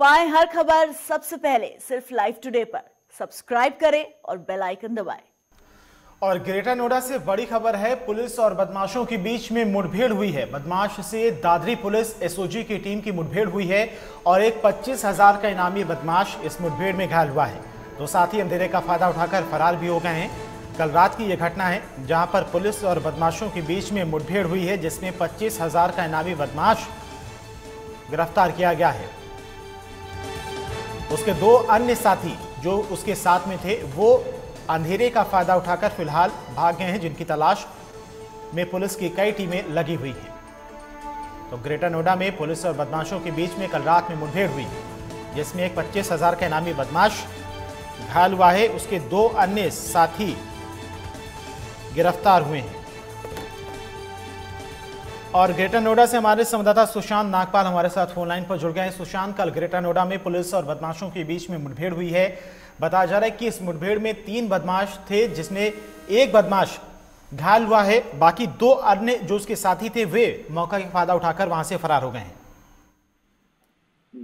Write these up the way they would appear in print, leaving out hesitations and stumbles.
पाएं हर खबर सबसे पहले सिर्फ लाइव टुडे पर। सब्सक्राइब करें और बेल आइकन दबाएं। और ग्रेटर नोएडा से बड़ी खबर है, पुलिस और बदमाशों के बीच में मुठभेड़ हुई है। बदमाश से दादरी पुलिस एसओजी की टीम की मुठभेड़ हुई है और एक 25,000 का इनामी बदमाश इस मुठभेड़ में घायल हुआ है। तो साथी अंधेरे का फायदा उठाकर फरार भी हो गए हैं। कल रात की यह घटना है जहां पर पुलिस और बदमाशों के बीच में मुठभेड़ हुई है, जिसमें 25,000 का इनामी बदमाश गिरफ्तार किया गया है। उसके दो अन्य साथी जो उसके साथ में थे वो अंधेरे का फायदा उठाकर फिलहाल भाग गए हैं, जिनकी तलाश में पुलिस की कई टीमें लगी हुई हैं। तो ग्रेटर नोएडा में पुलिस और बदमाशों के बीच में कल रात में मुठभेड़ हुई, जिसमें एक 25,000 का इनामी बदमाश घायल हुआ है। उसके दो अन्य साथी गिरफ्तार हुए हैं। और ग्रेटर नोएडा से हमारे संवाददाता सुशांत नागपाल हमारे साथ फोन लाइन पर जुड़ गए हैं। सुशांत, कल ग्रेटर नोएडा में पुलिस और बदमाशों के बीच में मुठभेड़ हुई है। बताया जा रहा है कि इस मुठभेड़ में 3 बदमाश थे, जिसमें एक बदमाश घायल हुआ है, बाकी 2 अन्य जो उसके साथी थे वे मौका का फायदा उठाकर वहां से फरार हो गए हैं।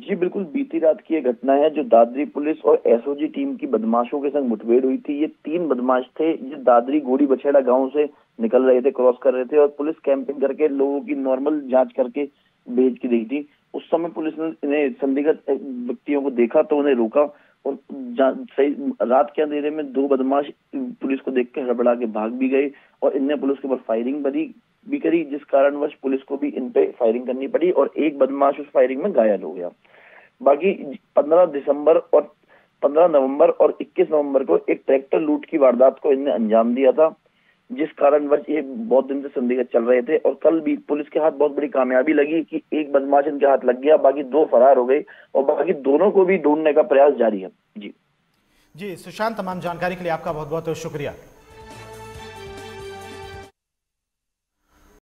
जी बिल्कुल, बीती रात की ये घटना है जो दादरी पुलिस और एसओजी टीम की बदमाशों के संग मुठभेड़ हुई थी। ये 3 बदमाश थे जो दादरी गोड़ी बछेड़ा गांव से निकल रहे थे, क्रॉस कर रहे थे और पुलिस कैंपिंग करके लोगों की नॉर्मल जांच करके भेज के दी थी। उस समय पुलिस ने इन्हें संदिग्ध व्यक्तियों को देखा तो उन्हें रोका और सही रात के अंधेरे में 2 बदमाश पुलिस को देख के हड़बड़ा के भाग भी गए और इनने पुलिस के ऊपर फायरिंग भी करी, जिस कारणवश पुलिस को भी इनपे फायरिंग करनी पड़ी और एक बदमाश उस फायरिंग में घायल हो गया। बाकी 15 नवंबर और 21 नवंबर को एक ट्रैक्टर लूट की वारदात को इनने अंजाम दिया था, जिस कारणवश ये बहुत दिन से संदिग्ध चल रहे थे और कल भी पुलिस के हाथ बहुत बड़ी कामयाबी लगी कि एक बदमाश इनके हाथ लग गया, बाकी 2 फरार हो गए और बाकी दोनों को भी ढूंढने का प्रयास जारी है। जी सुशांत, तमाम जानकारी के लिए आपका बहुत बहुत शुक्रिया।